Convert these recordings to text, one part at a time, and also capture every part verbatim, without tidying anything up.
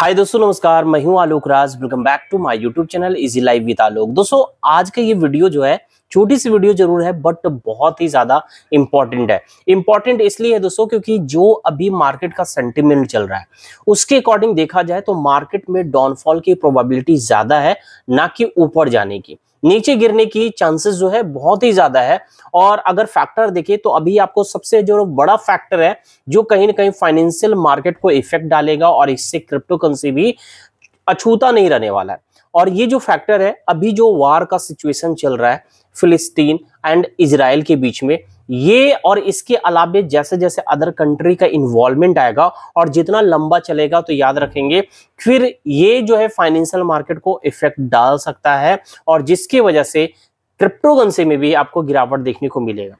हाय दोस्तों नमस्कार, मैं हूं Alok Raj. Welcome back to my YouTube channel easy life with Alok. दोस्तों आज का ये वीडियो जो है छोटी सी वीडियो जरूर है बट बहुत ही ज्यादा इंपॉर्टेंट है। इंपॉर्टेंट इसलिए है दोस्तों क्योंकि जो अभी मार्केट का सेंटिमेंट चल रहा है उसके अकॉर्डिंग देखा जाए तो मार्केट में डाउनफॉल की प्रोबेबिलिटी ज्यादा है, ना कि ऊपर जाने की। नीचे गिरने की चांसेस जो है बहुत ही ज्यादा है। और अगर फैक्टर देखें तो अभी आपको सबसे जो बड़ा फैक्टर है जो कहीं ना कहीं फाइनेंशियल मार्केट को इफेक्ट डालेगा और इससे क्रिप्टो करेंसी भी अछूता नहीं रहने वाला है। और ये जो फैक्टर है अभी जो वार का सिचुएशन चल रहा है फिलिस्तीन एंड इजराइल के बीच में, ये और इसके अलावा जैसे जैसे अदर कंट्री का इन्वॉल्वमेंट आएगा और जितना लंबा चलेगा तो याद रखेंगे फिर ये जो है फाइनेंशियल मार्केट को इफेक्ट डाल सकता है और जिसकी वजह से क्रिप्टो करेंसी में भी आपको गिरावट देखने को मिलेगा।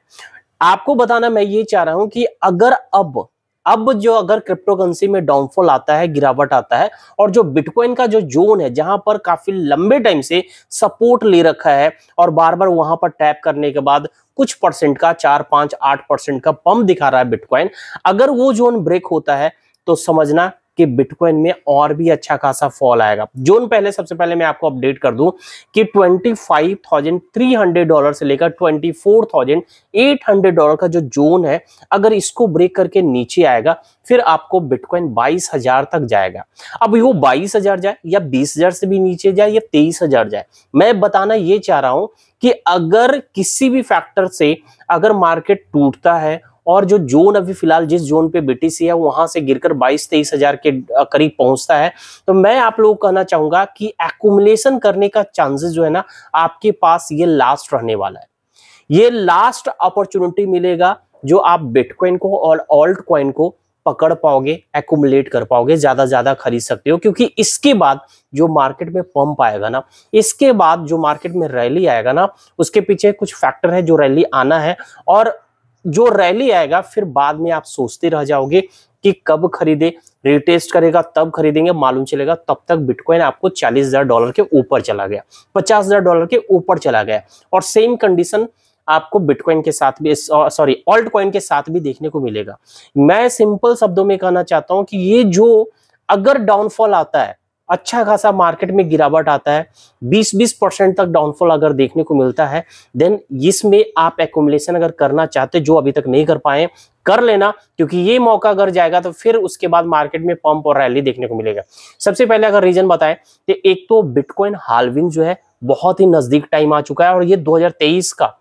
आपको बताना मैं ये चाह रहा हूं कि अगर अब अब जो अगर क्रिप्टो करेंसी में डाउनफॉल आता है, गिरावट आता है और जो बिटकॉइन का जो जोन है जहां पर काफी लंबे टाइम से सपोर्ट ले रखा है और बार बार वहां पर टैप करने के बाद कुछ परसेंट का चार पांच आठ परसेंट का पंप दिखा रहा है बिटकॉइन, अगर वो जोन ब्रेक होता है तो समझना कि बिटकॉइन में और भी अच्छा खासा फॉल आएगा। जोन पहले सबसे पहले मैं आपको अपडेट कर दूं कि पच्चीस हज़ार तीन सौ डॉलर से लेकर चौबीस हज़ार आठ सौ डॉलर का जो जोन है अगर इसको ब्रेक करके नीचे आएगा फिर आपको बिटकॉइन बाईस हज़ार तक जाएगा। अब वो बाईस हज़ार जाए या बीस हज़ार से भी नीचे जाए या तेईस हज़ार जाए, मैं बताना ये चाह रहा हूं कि अगर किसी भी फैक्टर से अगर मार्केट टूटता है और जो जोन अभी फिलहाल जिस जोन पे बीटीसी है वहां से गिरकर बाईस तेईस हज़ार के करीब पहुंचता है तो मैं आप लोगों को कहना चाहूंगा कि एक्यूमुलेशन करने का चांसेस जो है ना आपके पास ये लास्ट रहने वाला है। ये लास्ट अपॉर्चुनिटी मिलेगा जो आप बिटकॉइन को और ऑल्ट कॉइन को पकड़ पाओगे, एक्यूमुलेट कर पाओगे, ज्यादा ज्यादा खरीद सकते हो। क्योंकि इसके बाद जो मार्केट में पंप आएगा ना, इसके बाद जो मार्केट में रैली आएगा ना, उसके पीछे कुछ फैक्टर है जो रैली आना है और जो रैली आएगा फिर बाद में आप सोचते रह जाओगे कि कब खरीदे, रिटेस्ट करेगा तब खरीदेंगे, मालूम चलेगा तब तक बिटकॉइन आपको चालीस हज़ार डॉलर के ऊपर चला गया, पचास हज़ार डॉलर के ऊपर चला गया। और सेम कंडीशन आपको बिटकॉइन के साथ भी, सॉरी ऑल्ट कॉइन के साथ भी देखने को मिलेगा। मैं सिंपल शब्दों में कहना चाहता हूं कि ये जो अगर डाउनफॉल आता है, अच्छा खासा मार्केट में गिरावट आता है, बीस बीस परसेंट तक डाउनफॉल अगर देखने को मिलता है, देन इसमें आप एक्यूमुलेशन अगर करना चाहते जो अभी तक नहीं कर पाए कर लेना, क्योंकि ये मौका अगर जाएगा तो फिर उसके बाद मार्केट में पंप और रैली देखने को मिलेगा। सबसे पहले अगर रीजन बताएं तो एक तो बिटकॉइन हाल्विंग जो है बहुत ही नजदीक टाइम आ चुका है और ये दो हजार तेईस का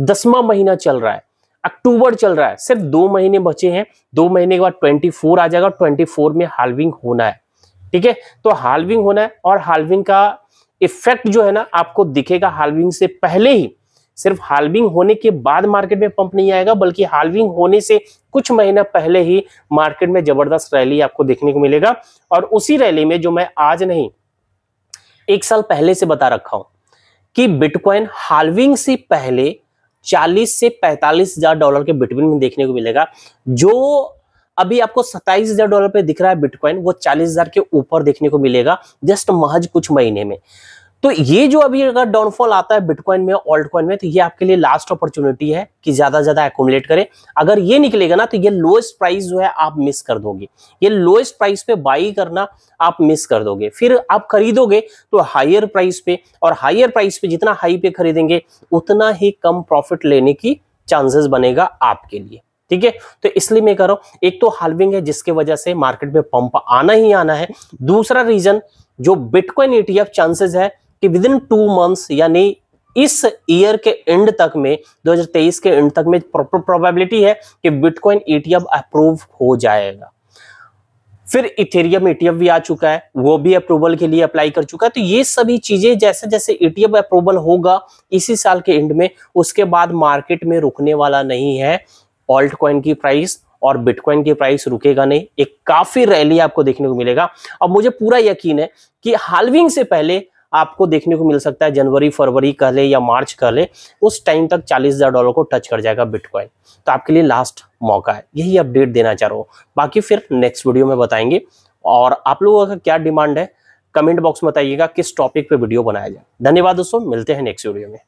दसवां महीना चल रहा है, अक्टूबर चल रहा है, सिर्फ दो महीने बचे हैं। दो महीने के बाद ट्वेंटी फोर आ जाएगा, ट्वेंटी फोर में हाल्विंग होना है, ठीक है। तो हाल्विंग होना है और हाल्विंग का इफेक्ट जो है ना आपको दिखेगा हाल्विंग से पहले ही। सिर्फ हाल्विंग होने के बाद मार्केट में पंप नहीं आएगा बल्कि हाल्विंग होने से कुछ महीना पहले ही मार्केट में जबरदस्त रैली आपको देखने को मिलेगा। और उसी रैली में जो मैं आज नहीं एक साल पहले से बता रखा हूं कि बिटकॉइन हाल्विंग से पहले चालीस से पैंतालीस हजार डॉलर के बिटवीन में देखने को मिलेगा। जो अभी आपको सत्ताईस हज़ार डॉलर पे दिख रहा है बिटकॉइन, वो चालीस हज़ार के ऊपर देखने को मिलेगा जस्ट महज कुछ महीने में। तो ये जो अभी अगर डाउनफॉल आता है बिटकॉइन में, ऑल्ट कॉइन में, तो ये आपके लिए लास्ट अपॉर्चुनिटी है कि ज्यादा ज्यादा एक्यूमुलेट करें। अगर ये निकलेगा ना तो ये लोएस्ट प्राइस जो है आप मिस कर दोगे, ये लोएस्ट प्राइस पे बाई करना आप मिस कर दोगे। फिर आप खरीदोगे तो हायर प्राइस पे, और हायर प्राइस पे जितना हाई पे खरीदेंगे उतना ही कम प्रॉफिट लेने की चांसेस बनेगा आपके लिए, ठीक है। तो इसलिए मैं कह रहा हूं एक तो हाल्विंग है जिसके वजह से मार्केट में पंप आना ही आना है। दूसरा रीजन जो बिटकॉइन ईटीएफ चांसेस है कि विद इन टू मंथ्स यानी इस ईयर के एंड तक में, दो हज़ार तेईस के एंड तक में प्रोबेबिलिटी है कि बिटकॉइन ईटीएफ अप्रूव हो जाएगा। फिर इथेरियम ईटीएफ भी आ चुका है, वो भी अप्रूवल के लिए अप्लाई कर चुका है। तो ये सभी चीजें जैसे जैसे ईटीएफ अप्रूवल होगा इसी साल के एंड में, उसके बाद मार्केट में रुकने वाला नहीं है। ऑल्ट कॉइन की प्राइस और बिटकॉइन की प्राइस रुकेगा नहीं, एक काफी रैली आपको देखने को मिलेगा। अब मुझे पूरा यकीन है कि हाल्विंग से पहले आपको देखने को मिल सकता है, जनवरी फरवरी कह ले या मार्च कह ले, उस टाइम तक चालीस हज़ार डॉलर को टच कर जाएगा बिटकॉइन। तो आपके लिए लास्ट मौका है, यही अपडेट देना चाह रहा हूँ। बाकी फिर नेक्स्ट वीडियो में बताएंगे और आप लोगों का क्या डिमांड है कमेंट बॉक्स में बताइएगा, किस टॉपिक पे वीडियो बनाया जाए। धन्यवाद दोस्तों, मिलते हैं नेक्स्ट वीडियो में।